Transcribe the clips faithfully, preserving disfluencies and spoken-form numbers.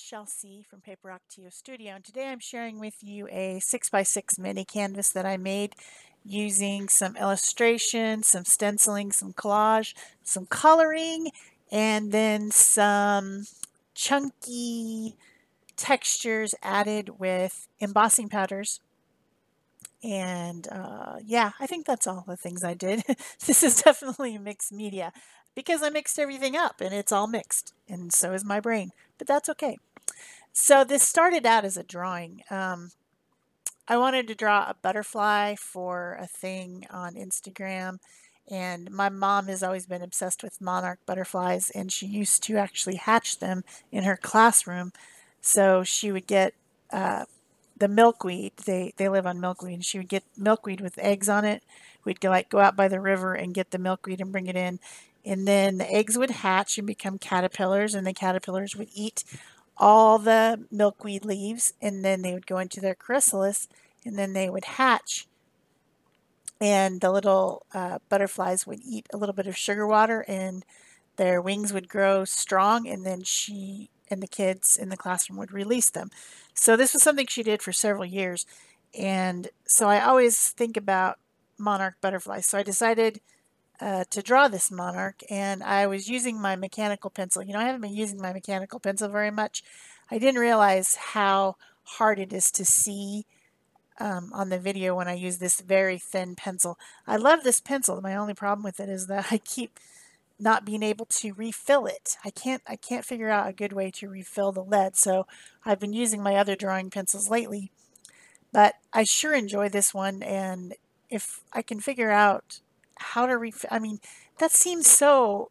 it's Chelsea from PaperOcotillo Studio, and today I'm sharing with you a six by six mini canvas that I made using some illustration, some stenciling, some collage, some coloring, and then some chunky textures added with embossing powders. And uh, yeah, I think that's all the things I did. This is definitely mixed media because I mixed everything up and it's all mixed, and so is my brain, but that's okay. So this started out as a drawing. Um, I wanted to draw a butterfly for a thing on Instagram, and my mom has always been obsessed with monarch butterflies, and she used to actually hatch them in her classroom. So she would get uh, the milkweed. They, they live on milkweed. And she would get milkweed with eggs on it. We'd go, like, go out by the river and get the milkweed and bring it in. And then the eggs would hatch and become caterpillars, and the caterpillars would eat all the milkweed leaves, and then they would go into their chrysalis, and then they would hatch. And the little uh, butterflies would eat a little bit of sugar water, and their wings would grow strong, and then she and the kids in the classroom would release them. So this was something she did for several years. And so I always think about monarch butterflies. So I decided uh, to draw this monarch, and I was using my mechanical pencil. You know, I haven't been using my mechanical pencil very much. I didn't realize how hard it is to see um, on the video when I use this very thin pencil. I love this pencil. My only problem with it is that I keep not being able to refill it. I can't, I can't figure out a good way to refill the lead. So I've been using my other drawing pencils lately, but I sure enjoy this one. And if I can figure out how to refill, I mean, that seems so,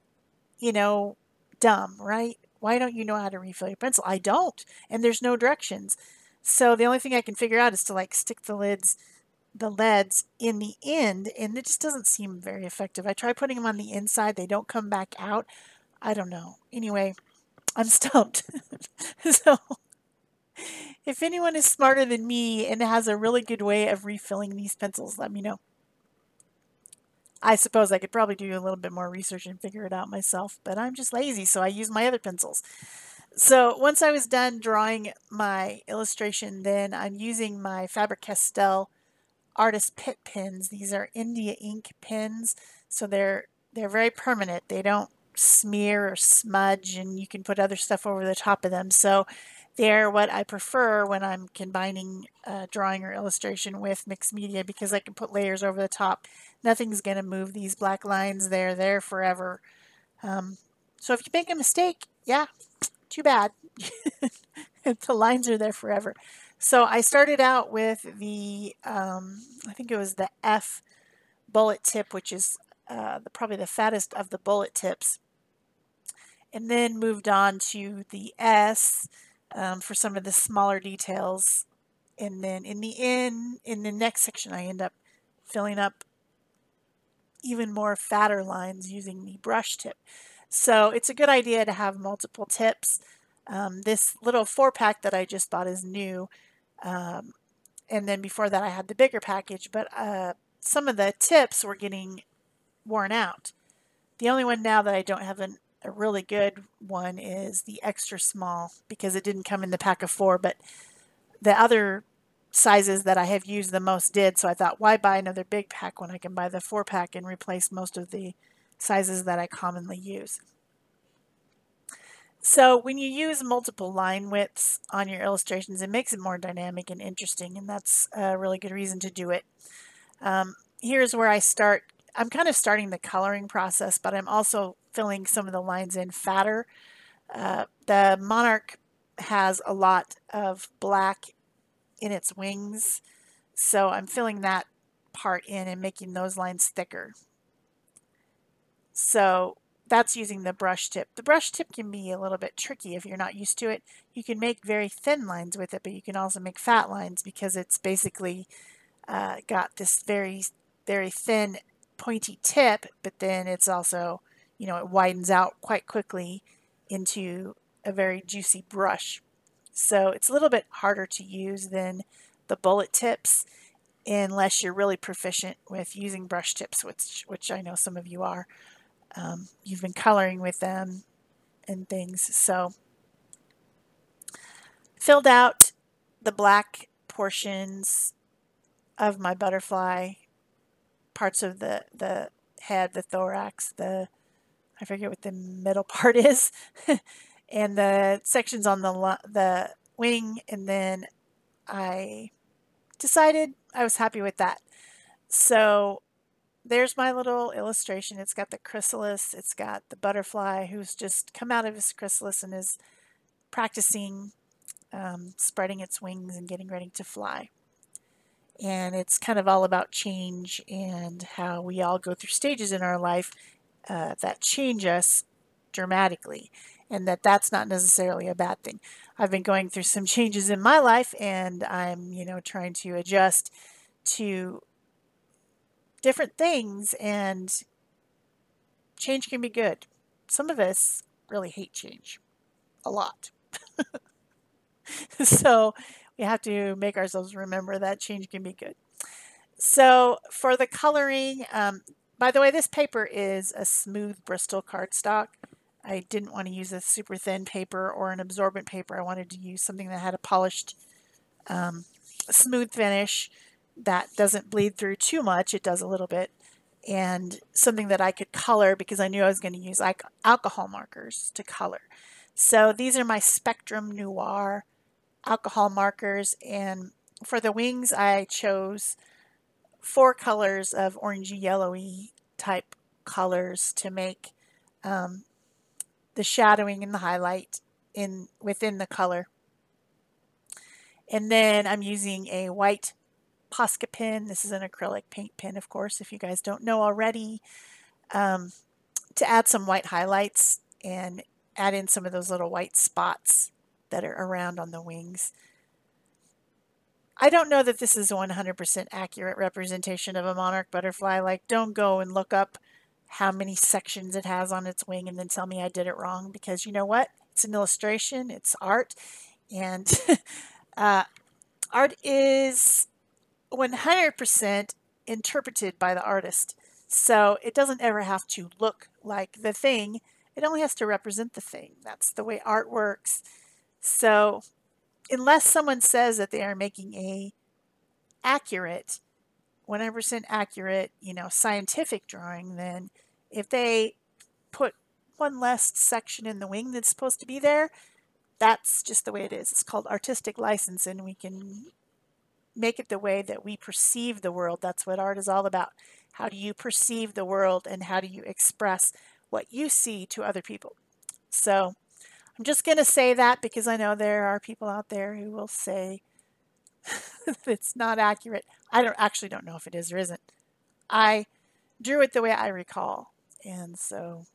you know, dumb, right? Why don't you know how to refill your pencil? I don't. And there's no directions. So the only thing I can figure out is to like stick the lids the leads in the end, and it just doesn't seem very effective. I try putting them on the inside. They don't come back out. I don't know. Anyway, I'm stumped. So if anyone is smarter than me and has a really good way of refilling these pencils, let me know. I suppose I could probably do a little bit more research and figure it out myself, but I'm just lazy, so I use my other pencils. So once I was done drawing my illustration, then I'm using my Faber-Castell Artist Pit pens. These are India ink pens, so they're they're very permanent. They don't smear or smudge, and you can put other stuff over the top of them. So they're what I prefer when I'm combining uh, drawing or illustration with mixed media, because I can put layers over the top. Nothing's going to move these black lines. They're there forever. Um, so if you make a mistake, yeah, too bad. The lines are there forever. So I started out with the, um, I think it was the F bullet tip, which is uh, the, probably the fattest of the bullet tips, and then moved on to the S um, for some of the smaller details. And then in the end, in the next section, I end up filling up even more fatter lines using the brush tip. So it's a good idea to have multiple tips. Um, this little four pack that I just bought is new. Um, and then before that I had the bigger package, but uh, some of the tips were getting worn out. The only one now that I don't have an, a really good one is the extra small, because it didn't come in the pack of four, but the other sizes that I have used the most did. So I thought, why buy another big pack when I can buy the four pack and replace most of the sizes that I commonly use. So when you use multiple line widths on your illustrations, it makes it more dynamic and interesting, and that's a really good reason to do it. Um, here's where I start. I'm kind of starting the coloring process, but I'm also filling some of the lines in fatter. Uh, the monarch has a lot of black in its wings, so I'm filling that part in and making those lines thicker. So that's using the brush tip. The brush tip can be a little bit tricky if you're not used to it. You can make very thin lines with it, but you can also make fat lines, because it's basically uh, got this very, very thin pointy tip, but then it's also, you know, it widens out quite quickly into a very juicy brush. So it's a little bit harder to use than the bullet tips, unless you're really proficient with using brush tips, which, which I know some of you are. Um, you've been coloring with them and things. So filled out the black portions of my butterfly, parts of the, the head, the thorax, the, I forget what the middle part is, and the sections on the, the wing, and then I decided I was happy with that. So there's my little illustration. It's got the chrysalis, it's got the butterfly who's just come out of his chrysalis and is practicing um, spreading its wings and getting ready to fly. And it's kind of all about change and how we all go through stages in our life uh, that change us dramatically, and that that's not necessarily a bad thing. I've been going through some changes in my life, and I'm, you know, trying to adjust to different things, and change can be good. Some of us really hate change a lot. So we have to make ourselves remember that change can be good. So for the coloring, um, by the way, this paper is a smooth Bristol cardstock. I didn't want to use a super thin paper or an absorbent paper. I wanted to use something that had a polished, um, smooth finish that doesn't bleed through too much. It does a little bit. And something that I could color, because I knew I was going to use like alcohol markers to color. So these are my Spectrum Noir alcohol markers. And for the wings, I chose four colors of orangey yellowy type colors to make um, the shadowing and the highlight in within the color. And then I'm using a white Posca pen. This is an acrylic paint pen, of course, if you guys don't know already, um, to add some white highlights and add in some of those little white spots that are around on the wings. I don't know that this is a one hundred percent accurate representation of a monarch butterfly. Like, don't go and look up how many sections it has on its wing and then tell me I did it wrong, because you know what? It's an illustration, it's art, and uh, art is one hundred percent interpreted by the artist. So it doesn't ever have to look like the thing. It only has to represent the thing. That's the way art works. So unless someone says that they are making a accurate one hundred percent accurate, you know, scientific drawing, then if they put one less section in the wing that's supposed to be there, that's just the way it is. It's called artistic license, and we can make it the way that we perceive the world. That's what art is all about. How do you perceive the world, and how do you express what you see to other people? So I'm just going to say that, because I know there are people out there who will say it's not accurate. I don't actually don't know if it is or isn't. I drew it the way I recall, and so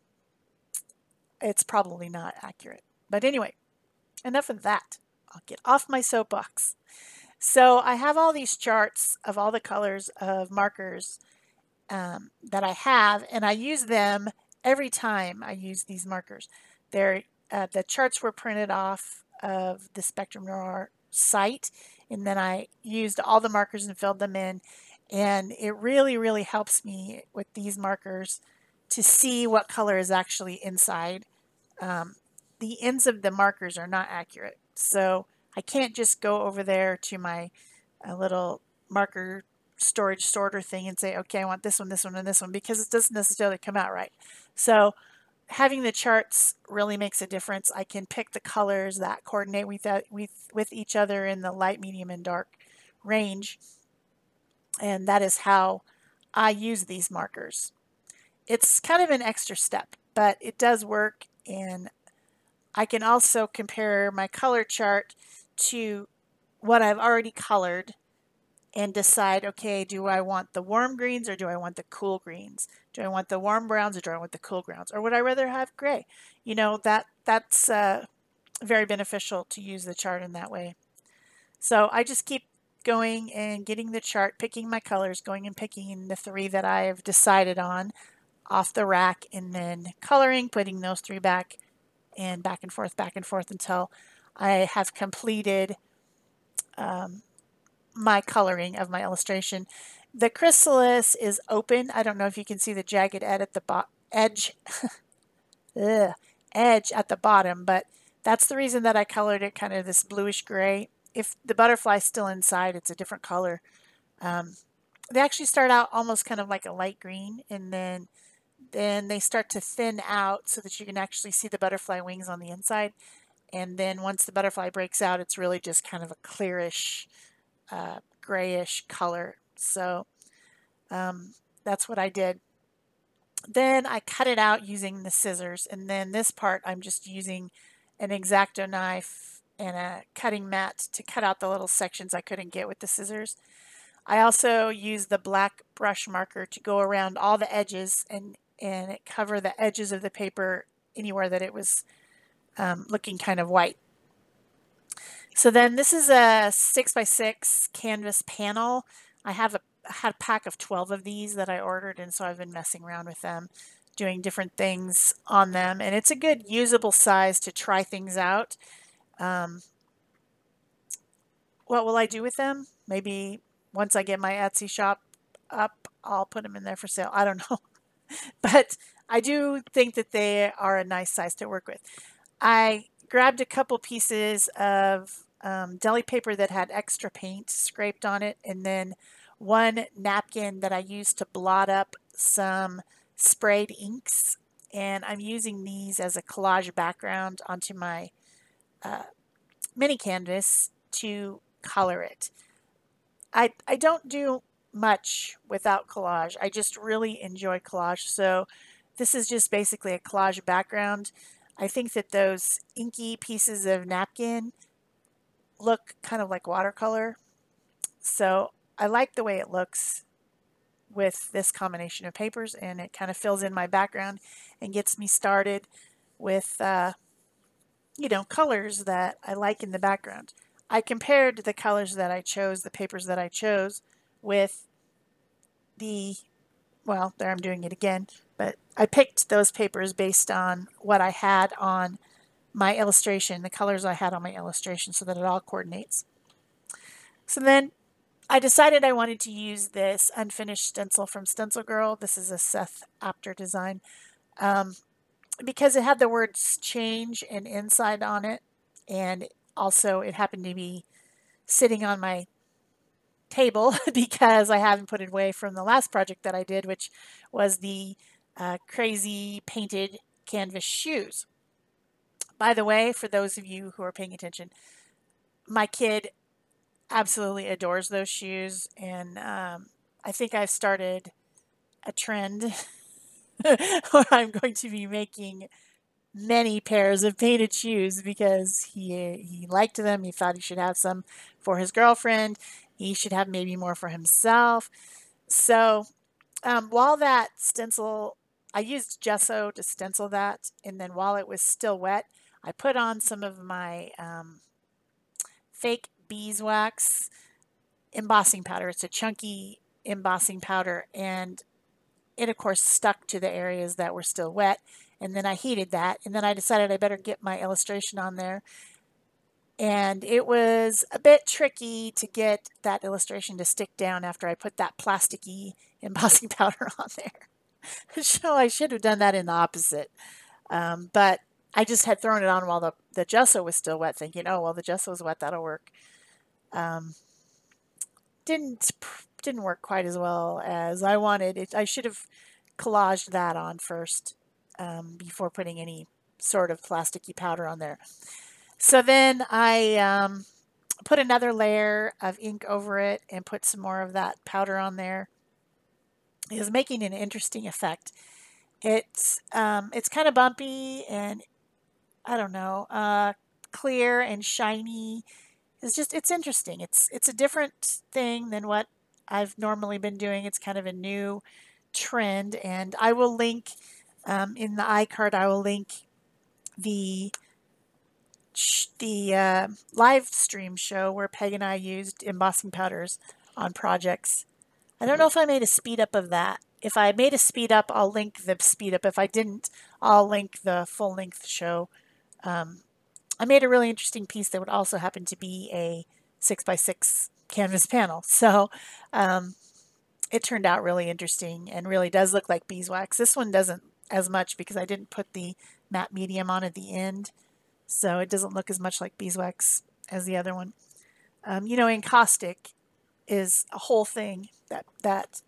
it's probably not accurate. But anyway, enough of that. I'll get off my soapbox. So I have all these charts of all the colors of markers um, that I have, and I use them every time I use these markers. They're, uh, the charts were printed off of the Spectrum Noir site, and then I used all the markers and filled them in, and it really really helps me with these markers to see what color is actually inside. Um, the ends of the markers are not accurate, so I can't just go over there to my uh, little marker storage sorter thing and say, okay, I want this one, this one, and this one, because it doesn't necessarily come out right. So having the charts really makes a difference. I can pick the colors that coordinate with, that, with, with each other in the light, medium, and dark range. And that is how I use these markers. It's kind of an extra step, but it does work. And I can also compare my color chart to what I've already colored and decide, okay, do I want the warm greens or do I want the cool greens? Do I want the warm browns or do I want the cool browns? Or would I rather have gray? You know, that that's uh, very beneficial to use the chart in that way. So I just keep going and getting the chart, picking my colors, going and picking the three that I have decided on off the rack, and then coloring, putting those three back and back and forth, back and forth until I have completed um, my coloring of my illustration. The chrysalis is open. I don't know if you can see the jagged ed at the edge, ugh, edge at the bottom, but That's the reason that I colored it kind of this bluish gray. If the butterfly's still inside, it's a different color. Um, they actually start out almost kind of like a light green, and then then they start to thin out so that you can actually see the butterfly wings on the inside. And then once the butterfly breaks out, it's really just kind of a clearish, uh, grayish color. So um, that's what I did. Then I cut it out using the scissors. And then this part, I'm just using an X-Acto knife and a cutting mat to cut out the little sections I couldn't get with the scissors. I also used the black brush marker to go around all the edges and, and cover the edges of the paper anywhere that it was um, looking kind of white. So then this is a six by six canvas panel. I have a, I had a pack of twelve of these that I ordered, and so I've been messing around with them, doing different things on them. And it's a good usable size to try things out. Um, what will I do with them? Maybe once I get my Etsy shop up, I'll put them in there for sale. I don't know. But I do think that they are a nice size to work with. I grabbed a couple pieces of um, deli paper that had extra paint scraped on it, and then one napkin that I used to blot up some sprayed inks. And I'm using these as a collage background onto my uh, mini canvas to color it. I, I don't do much without collage. I just really enjoy collage. So this is just basically a collage background. I think that those inky pieces of napkin look kind of like watercolor. So I like the way it looks with this combination of papers, and it kind of fills in my background and gets me started with, uh, you know, colors that I like in the background. I compared the colors that I chose, the papers that I chose, with the, well, there I'm doing it again, but I picked those papers based on what I had on my illustration, the colors I had on my illustration, so that it all coordinates. So then I decided I wanted to use this unfinished stencil from Stencil Girl. This is a Seth Apter design, um, because it had the words change and inside on it, and also, it happened to be sitting on my table because I haven't put it away from the last project that I did, which was the uh, crazy painted canvas shoes. By the way, for those of you who are paying attention, my kid absolutely adores those shoes, and um, I think I've started a trend where I'm going to be making many pairs of painted shoes because he he liked them. He thought he should have some for his girlfriend. He should have maybe more for himself. So um, while that stencil, I used gesso to stencil that, and then while it was still wet, I put on some of my um, fake beeswax embossing powder. It's a chunky embossing powder, and it of course stuck to the areas that were still wet. And then I heated that, and then I decided I better get my illustration on there. And it was a bit tricky to get that illustration to stick down after I put that plasticky embossing powder on there. So I should have done that in the opposite. Um, but I just had thrown it on while the, the gesso was still wet, thinking, oh, well, the gesso is wet, that'll work. Um, didn't, didn't work quite as well as I wanted. It, I should have collaged that on first, Um, before putting any sort of plasticky powder on there. So then I um, put another layer of ink over it and put some more of that powder on there. It was making an interesting effect. It's, um, it's kind of bumpy and, I don't know, uh, clear and shiny. It's just, it's interesting. It's, it's a different thing than what I've normally been doing. It's kind of a new trend, and I will link... Um, in the iCard, I will link the the uh, live stream show where Peg and I used embossing powders on projects. I don't know if I made a speed up of that. If I made a speed up, I'll link the speed up. If I didn't, I'll link the full length show. Um, I made a really interesting piece that would also happen to be a six by six canvas panel. So, um, it turned out really interesting and really does look like beeswax. This one doesn't as much because I didn't put the matte medium on at the end. so it doesn't look as much like beeswax as the other one. Um, you know, encaustic is a whole thing. That, that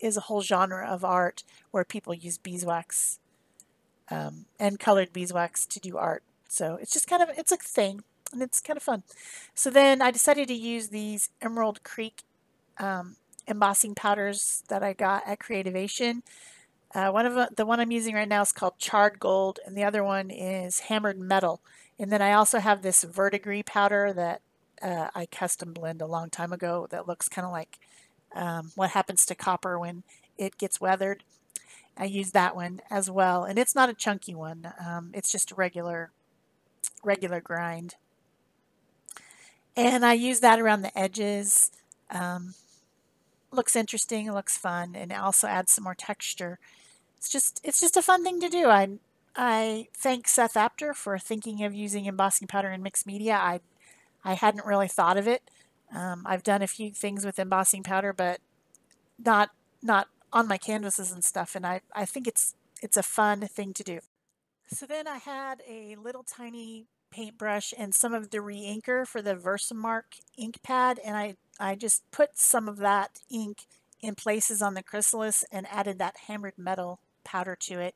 is a whole genre of art where people use beeswax um, and colored beeswax to do art. So it's just kind of, it's a thing, and it's kind of fun. So then I decided to use these Emerald Creek um, embossing powders that I got at Creativation. Uh, one of uh, the one I'm using right now is called Charred Gold, and the other one is Hammered Metal. And then I also have this verdigris powder that uh, I custom blend a long time ago that looks kind of like um, what happens to copper when it gets weathered. I use that one as well, and it's not a chunky one. Um, it's just a regular, regular grind. And I use that around the edges. Um, looks interesting, looks fun, and also adds some more texture. It's just, it's just a fun thing to do. I, I thank Seth Apter for thinking of using embossing powder in mixed media. I, I hadn't really thought of it. Um, I've done a few things with embossing powder, but not, not on my canvases and stuff. And I, I think it's, it's a fun thing to do. So then I had a little tiny paintbrush and some of the re-inker for the Versamark ink pad, and I, I just put some of that ink in places on the chrysalis and added that hammered metal powder to it.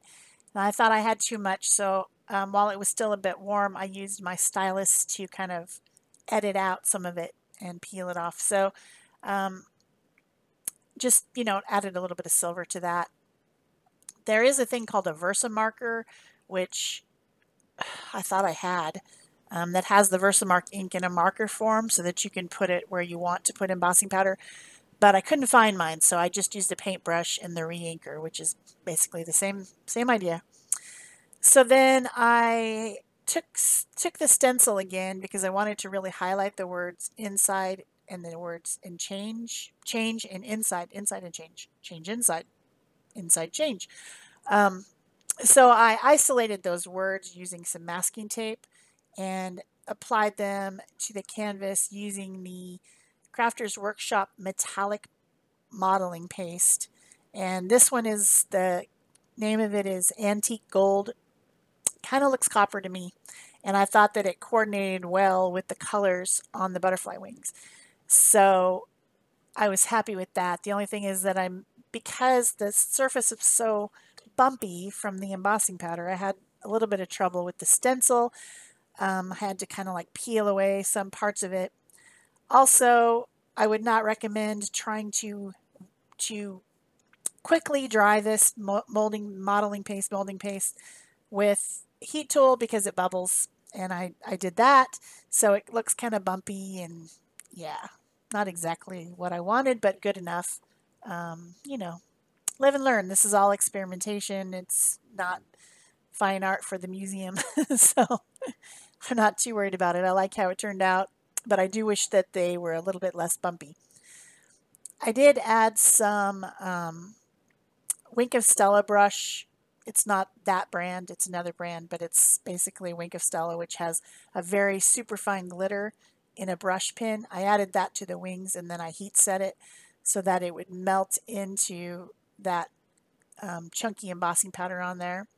And I thought I had too much, so um, while it was still a bit warm, I used my stylus to kind of edit out some of it and peel it off. So um, just, you know, added a little bit of silver to that. There is a thing called a Versamarker, which I thought I had, um, that has the Versamark ink in a marker form so that you can put it where you want to put embossing powder, but I couldn't find mine, so I just used a paintbrush and the re-inker, which is basically the same same idea. So then I took took the stencil again because I wanted to really highlight the words inside and the words and change, change and inside, inside and change, change inside, inside change. Um, So I isolated those words using some masking tape and applied them to the canvas using the Crafters Workshop metallic modeling paste. And this one is, the name of it is Antique Gold. Kind of looks copper to me. And I thought that it coordinated well with the colors on the butterfly wings. So I was happy with that. The only thing is that I'm, because the surface is so bumpy from the embossing powder, I had a little bit of trouble with the stencil. Um, I had to kind of like peel away some parts of it. Also, I would not recommend trying to to quickly dry this molding modeling paste molding paste with heat tool because it bubbles, and I, I did that, so it looks kind of bumpy and yeah, not exactly what I wanted, but good enough. Um, you know, live and learn. This is all experimentation. It's not fine art for the museum. So I'm not too worried about it. I like how it turned out, but I do wish that they were a little bit less bumpy. I did add some um, Wink of Stella brush. It's not that brand. It's another brand, but it's basically Wink of Stella, which has a very super fine glitter in a brush pin. I added that to the wings, and then I heat set it so that it would melt into that um, chunky embossing powder on there.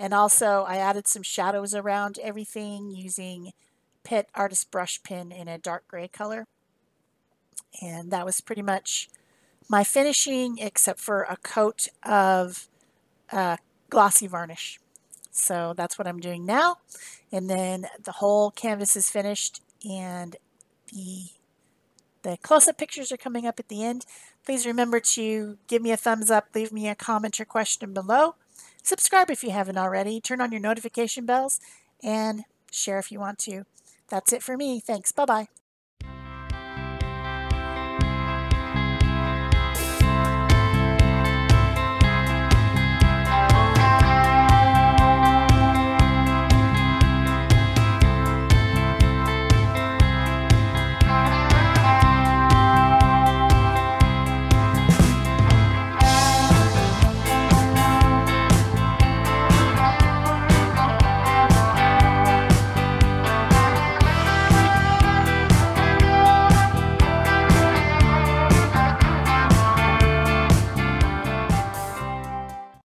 And also I added some shadows around everything using Pit Artist brush pen in a dark gray color. And that was pretty much my finishing, except for a coat of uh, glossy varnish. So that's what I'm doing now. And then the whole canvas is finished, and the The close-up pictures are coming up at the end. Please remember to give me a thumbs up, leave me a comment or question below. Subscribe if you haven't already, turn on your notification bells, and share if you want to. That's it for me. Thanks. Bye-bye.